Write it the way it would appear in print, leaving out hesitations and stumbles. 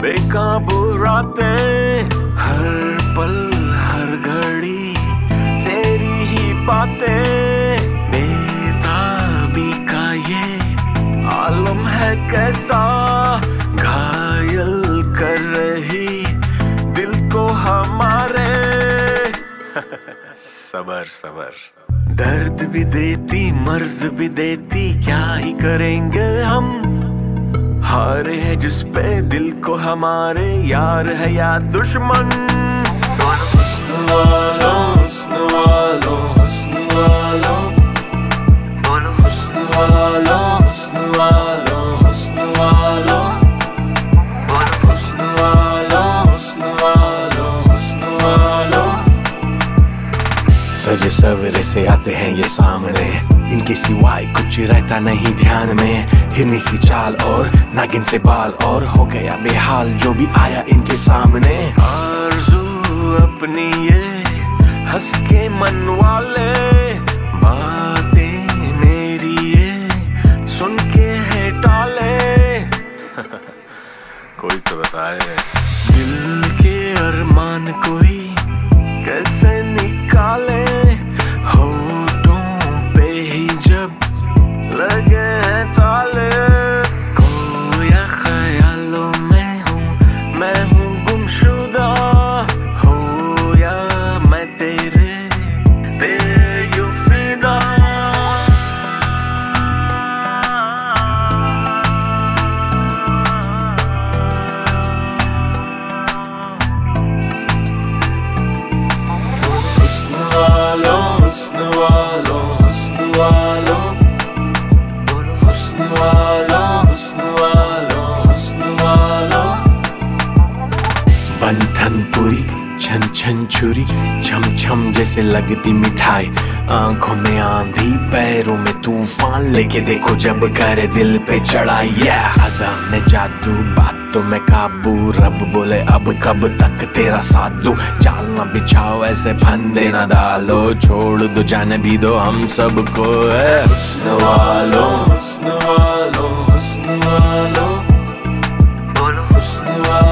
बेकाबू रातें, हर पल हर घड़ी तेरी ही बातें। बेताबी का ये आलम है कैसा, घायल कर रही दिल को हमारे। सबर सबर। दर्द भी देती मर्ज भी देती, क्या ही करेंगे हम। हारे है जिस पे दिल को हमारे, यार है या दुश्मन। हुस्न वालो हुस्न वालो हुस्न वालो, बोलो हुस्न वालो हुस्न वालो हुस्न वालो, बोलो हुस्न वालो हुस्न वालो हुस्न वालो। सजे सवेरे से आते हैं ये सामने, इनके सिवाय कुछ रहता नहीं ध्यान में। हिरनी सी चाल और नागिन से बाल, और हो गया बेहाल जो भी आया इनके सामने। आरज़ू अपनी ये हंस के मन वाले, बातें मेरी ये सुन के है टाले। कोई तो बताए दिल के अरमान कोई कैसे निकाले। होठों पे ही जब लगे हैं ताले, खोया ख्यालों में हूँ मैं, हूँ गुमशुदा। हो या मैं तेरे पे यूं फिदा। पूरी छन छन छुरी, छम छम जैसे लगती मिठाई। आंखों में आंधी पैरों में तूफान, लेके देखो जब करे दिल पे चढ़ाई। अदा में जादू बातों में काबू, रब बोले अब कब तक तेरा साथ दूं। चाल ना बिछाओ ऐसे फंदे ना डालो, छोड़ दो जाने भी दो हम सबको। हुस्न वालो हुस्न वालो हुस्न वालो, बोलो हुस्न वालो।